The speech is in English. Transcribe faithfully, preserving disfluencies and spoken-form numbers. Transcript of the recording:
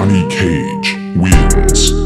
Johnny Kage wins.